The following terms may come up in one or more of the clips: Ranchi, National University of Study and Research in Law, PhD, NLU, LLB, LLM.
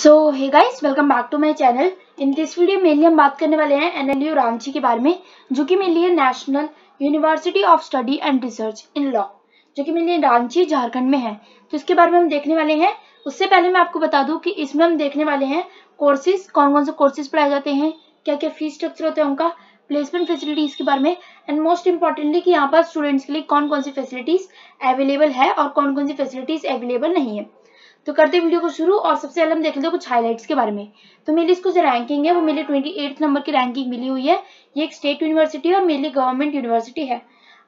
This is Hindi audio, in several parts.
So hey guys, welcome back to my channel. In this video mainly हम बात करने वाले हैं एनएलयू रांची के बारे में, जो कि मेनली है national university of study and research in law, जो कि मेनली रांची झारखंड में है। तो इसके बारे में हम देखने वाले हैं। उससे पहले मैं आपको बता दूं कि इसमें हम देखने वाले हैं कोर्सेज, कौन कौन से कोर्सेज पढ़ाए जाते हैं, क्या क्या फीस स्ट्रक्चर होता है उनका, प्लेसमेंट फैसिलिटीज के बारे में, एंड मोस्ट इम्पॉर्टेंटली कि यहाँ पर स्टूडेंट्स के लिए कौन कौन सी फैसिलिटीज अवेलेबल है और कौन कौन सी फैसिलिटीज अवेलेबल नहीं है। तो करते वीडियो को शुरू। और सबसे पहले हम देख लेते हैं कुछ हाइलाइट्स के बारे में। तो मेरी इसको जो रैंकिंग है वो मेरे 28 नंबर की रैंकिंग मिली हुई है। ये एक स्टेट यूनिवर्सिटी है और मेरे गवर्नमेंट यूनिवर्सिटी है।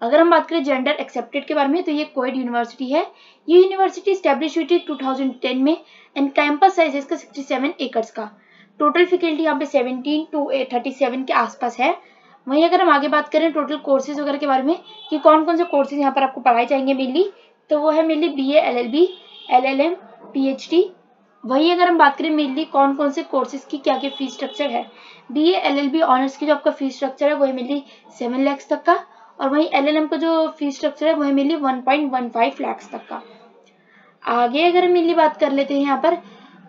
अगर हम बात करें जेंडर एक्सेप्टेड के बारे में, तो ये कोएड यूनिवर्सिटी है। ये यूनिवर्सिटी एस्टेब्लिश हुई थी 2010 में, एंड कैंपस साइज है इसका 67 एकड़ का। टोटल फैकल्टी यहाँ पे 17 to 37 के आसपास है। वहीं अगर हम आगे बात करें टोटल कोर्सेज वगैरह के बारे में कि कौन कौन से कोर्सेज यहाँ पर आपको पढ़ाए जाएंगे मेनली, तो वो है mainly BA, LLB, LLM, PhD। वही अगर हम बात करें मेनली कौन कौन से कोर्सेज की क्या क्या फीस स्ट्रक्चर है। BA LLB ऑनर्स की जो आपका फीस स्ट्रक्चर है वो है मेनली 7 लाख तक का, और वही LLM का जो फीस स्ट्रक्चर है वो है मेनली 1.15 लाख तक का। आगे अगर हम मेनली बात कर लेते हैं यहाँ पर,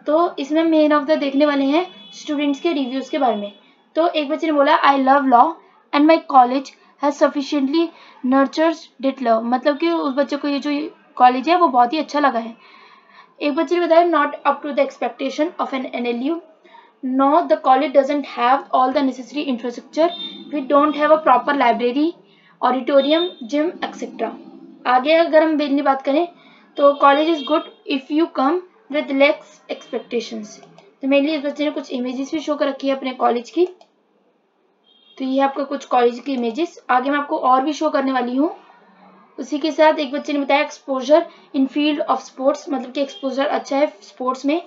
तो इसमें मेन ऑफ द देखने वाले हैं स्टूडेंट्स के रिव्यूज के बारे में। तो एक बच्चे ने बोला, I love law and my college has sufficiently nurtures डिट love, मतलब कि उस बच्चे को ये जो कॉलेज है वो बहुत ही अच्छा लगा है। एक बच्चे ने बताया, not up to the expectation of an NLU। No, the college doesn't have all the necessary infrastructure. We don't have a proper library, auditorium, gym etcetera. आगे अगर हम बेनली बात करें तो college is good if you come with less expectations. तो मेनली इस बच्चे ने कुछ इमेजेस भी शो कर रखी है अपने कॉलेज की। तो ये आपका कुछ कॉलेज की इमेजेस, आगे मैं आपको और भी शो करने वाली हूँ। उसी के साथ एक बच्चे ने बताया, exposure in field of sports, मतलब कि एक्सपोजर अच्छा है स्पोर्ट्स में।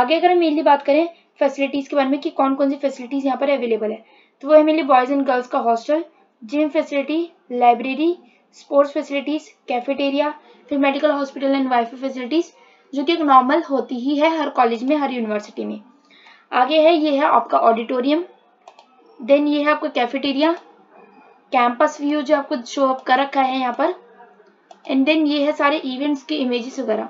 आगे अगर हम मेनली बात करें फैसिलिटीज के बारे में कि कौन कौन सी फैसिलिटीज यहाँ पर अवेलेबल है, तो वो है मेनली बॉयज एंड गर्ल्स का hostel, gym facility, library, sports facilities, cafeteria, फिर medical, hospital and wifi facilities, जो कि एक नॉर्मल होती ही है हर कॉलेज में, हर यूनिवर्सिटी में। आगे है, ये है आपका ऑडिटोरियम, देन ये है आपका कैफेटेरिया, कैंपस व्यू जो आपको शो अप कर रखा है यहाँ पर, एंड देन ये है सारे इवेंट्स के इमेजेस वगैरह।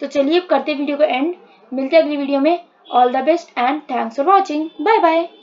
तो चलिए अब करते वीडियो को एंड, मिलते हैं अगली वीडियो में। All the best and thanks for watching. Bye bye.